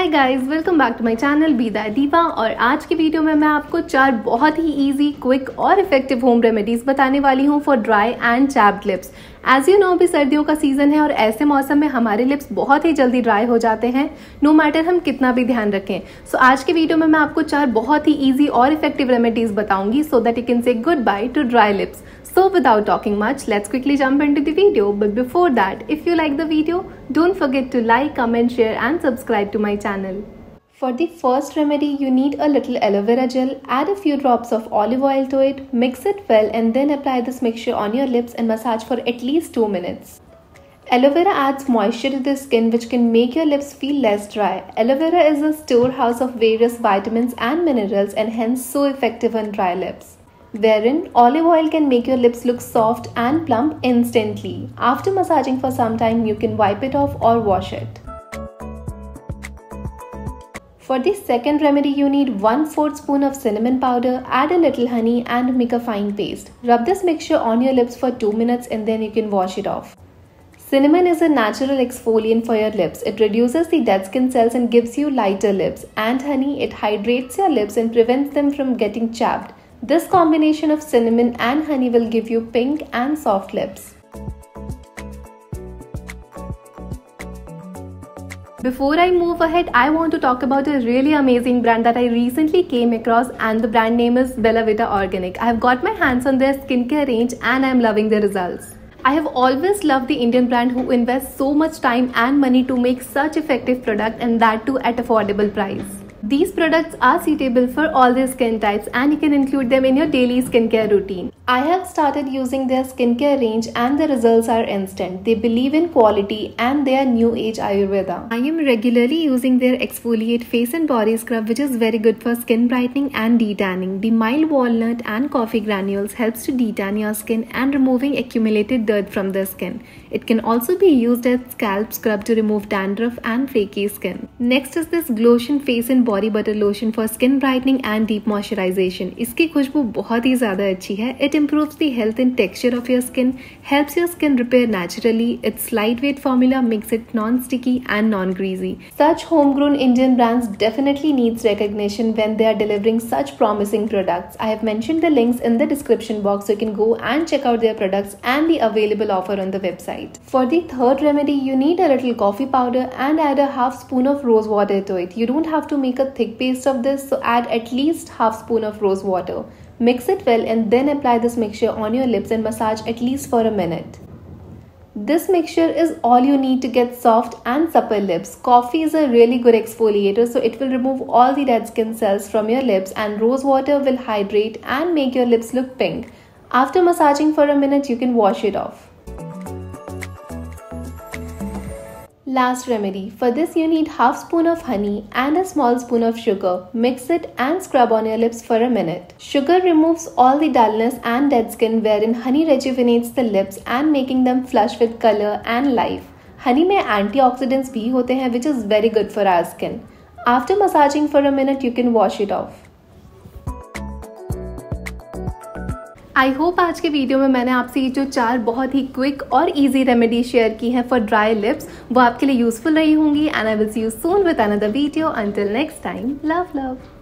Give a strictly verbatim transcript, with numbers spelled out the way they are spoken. Hi guys, welcome back to my channel Bella Diva. और आज की वीडियो में मैं आपको चार बहुत ही इजी, क्विक और इफेक्टिव होम रेमेडीज़ बताने वाली हूँ for dry and chapped lips. As you know, अभी सर्दियों का सीजन है और ऐसे मौसम में हमारे लिप्स बहुत ही जल्दी ड्राई हो जाते हैं, नो मैटर हम कितना भी ध्यान रखें। सो so, आज की वीडियो में मैं आपको चार बहुत ही ईजी और इफेक्टिव रेमेडीज़ बताऊंगी so that you can say good bye to dry lips. So without talking much, let's quickly jump into the video. But before that, if you like the video, don't forget to like, comment, share and subscribe to my channel. For the first remedy, you need a little aloe vera gel, add a few drops of olive oil to it, mix it well and then apply this mixture on your lips and massage for at least two minutes. Aloe vera adds moisture to the skin which can make your lips feel less dry. Aloe vera is a storehouse of various vitamins and minerals and hence so effective on dry lips. Wherein, olive oil can make your lips look soft and plump instantly. After massaging for some time, you can wipe it off or wash it. For the second remedy, you need one fourth spoon of cinnamon powder, add a little honey and make a fine paste. Rub this mixture on your lips for two minutes and then you can wash it off. Cinnamon is a natural exfoliant for your lips. It reduces the dead skin cells and gives you lighter lips. And honey, it hydrates your lips and prevents them from getting chapped. This combination of cinnamon and honey will give you pink and soft lips. Before I move ahead, I want to talk about a really amazing brand that I recently came across, and the brand name is Bella Vita Organic. I have got my hands on their skincare range and I am loving the results. I have always loved the Indian brand who invests so much time and money to make such effective product, and that too at affordable price. These products are suitable for all the skin types and you can include them in your daily skincare routine. I have started using their skincare range and the results are instant. They believe in quality and they are new age Ayurveda. I am regularly using their exfoliate face and body scrub, which is very good for skin brightening and detanning. The mild walnut and coffee granules helps to detan your skin and removing accumulated dirt from the skin. It can also be used as scalp scrub to remove dandruff and flaky skin. Next is this Glotion face and body butter lotion for skin brightening and deep moisturisation. इसकी खुशबू बहुत ही ज़्यादा अच्छी है। It improves the health and texture of your skin, helps your skin repair naturally. Its light weight formula makes it non sticky and non greasy. Such home grown Indian brands definitely needs recognition when they are delivering such promising products. I have mentioned the links in the description box, you can go and check out their products and the available offer on the website. For the third remedy, you need a little coffee powder and add a half spoon of rose water to it. You don't have to make a thick paste of this, so add at least half spoon of rose water. Mix it well and then apply this mixture on your lips and massage at least for a minute. This mixture is all you need to get soft and supple lips. Coffee is a really good exfoliator, so it will remove all the dead skin cells from your lips, and rose water will hydrate and make your lips look pink. After massaging for a minute, you can wash it off. Last remedy. For this, you need half spoon of honey and a small spoon of sugar. Mix it and scrub on your lips for a minute. Sugar removes all the dullness and dead skin, wherein honey rejuvenates the lips and making them flush with color and life. Honey में antioxidants भी होते हैं, which is very good for our skin. After massaging for a minute, you can wash it off. I hope आज के video में मैंने आपसे ये जो चार बहुत ही क्विक और इजी रेमेडी शेयर की हैं फॉर ड्राई लिप्स, वो आपके लिए यूजफुल रही होंगी। And I will see you soon with another video. Until next time, love love.